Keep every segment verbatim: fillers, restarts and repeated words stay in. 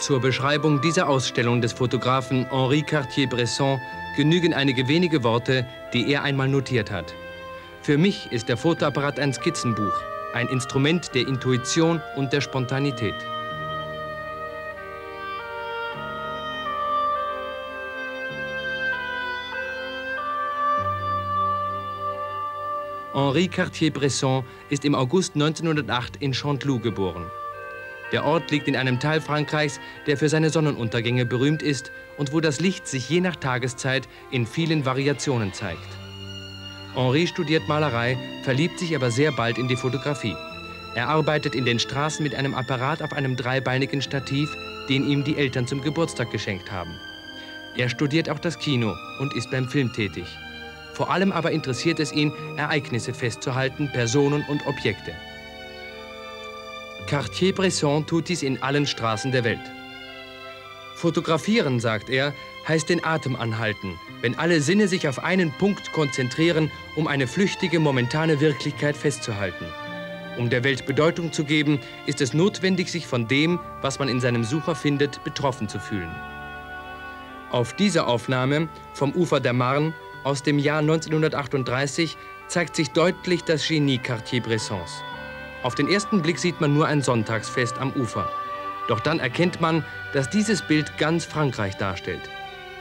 Zur Beschreibung dieser Ausstellung des Fotografen Henri Cartier-Bresson genügen einige wenige Worte, die er einmal notiert hat. Für mich ist der Fotoapparat ein Skizzenbuch, ein Instrument der Intuition und der Spontanität. Henri Cartier-Bresson ist im August neunzehnhundertacht in Chanteloup geboren. Der Ort liegt in einem Teil Frankreichs, der für seine Sonnenuntergänge berühmt ist und wo das Licht sich je nach Tageszeit in vielen Variationen zeigt. Henri studiert Malerei, verliebt sich aber sehr bald in die Fotografie. Er arbeitet in den Straßen mit einem Apparat auf einem dreibeinigen Stativ, den ihm die Eltern zum Geburtstag geschenkt haben. Er studiert auch das Kino und ist beim Film tätig. Vor allem aber interessiert es ihn, Ereignisse festzuhalten, Personen und Objekte. Cartier-Bresson tut dies in allen Straßen der Welt. Fotografieren, sagt er, heißt den Atem anhalten, wenn alle Sinne sich auf einen Punkt konzentrieren, um eine flüchtige, momentane Wirklichkeit festzuhalten. Um der Welt Bedeutung zu geben, ist es notwendig, sich von dem, was man in seinem Sucher findet, betroffen zu fühlen. Auf dieser Aufnahme, vom Ufer der Marne, aus dem Jahr neunzehnhundertachtunddreißig, zeigt sich deutlich das Genie Cartier-Bressons. Auf den ersten Blick sieht man nur ein Sonntagsfest am Ufer. Doch dann erkennt man, dass dieses Bild ganz Frankreich darstellt.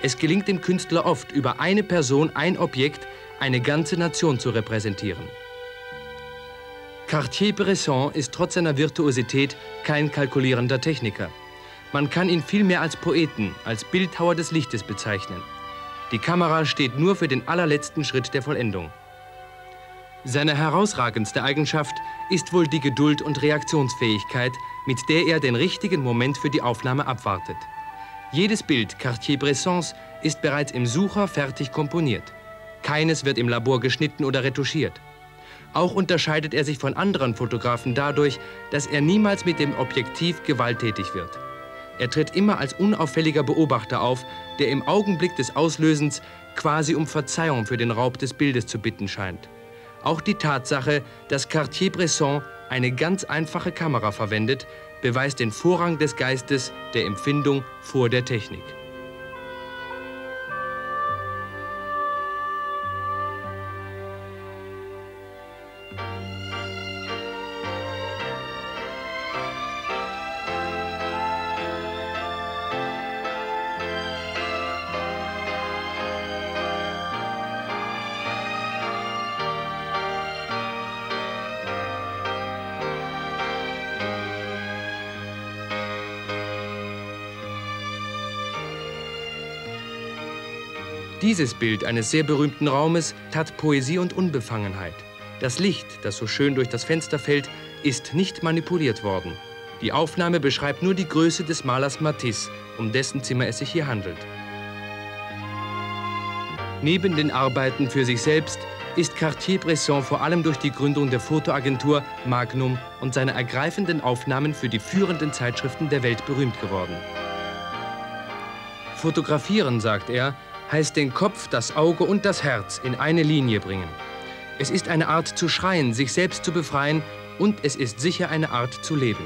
Es gelingt dem Künstler oft, über eine Person, ein Objekt, eine ganze Nation zu repräsentieren. Cartier-Bresson ist trotz seiner Virtuosität kein kalkulierender Techniker. Man kann ihn vielmehr als Poeten, als Bildhauer des Lichtes bezeichnen. Die Kamera steht nur für den allerletzten Schritt der Vollendung. Seine herausragendste Eigenschaft ist wohl die Geduld und Reaktionsfähigkeit, mit der er den richtigen Moment für die Aufnahme abwartet. Jedes Bild Cartier-Bressons ist bereits im Sucher fertig komponiert. Keines wird im Labor geschnitten oder retuschiert. Auch unterscheidet er sich von anderen Fotografen dadurch, dass er niemals mit dem Objektiv gewalttätig wird. Er tritt immer als unauffälliger Beobachter auf, der im Augenblick des Auslösens quasi um Verzeihung für den Raub des Bildes zu bitten scheint. Auch die Tatsache, dass Cartier-Bresson eine ganz einfache Kamera verwendet, beweist den Vorrang des Geistes, der Empfindung vor der Technik. Dieses Bild eines sehr berühmten Raumes hat Poesie und Unbefangenheit. Das Licht, das so schön durch das Fenster fällt, ist nicht manipuliert worden. Die Aufnahme beschreibt nur die Größe des Malers Matisse, um dessen Zimmer es sich hier handelt. Neben den Arbeiten für sich selbst ist Cartier-Bresson vor allem durch die Gründung der Fotoagentur Magnum und seine ergreifenden Aufnahmen für die führenden Zeitschriften der Welt berühmt geworden. Fotografieren, sagt er, heißt den Kopf, das Auge und das Herz in eine Linie bringen. Es ist eine Art zu schreien, sich selbst zu befreien, und es ist sicher eine Art zu leben.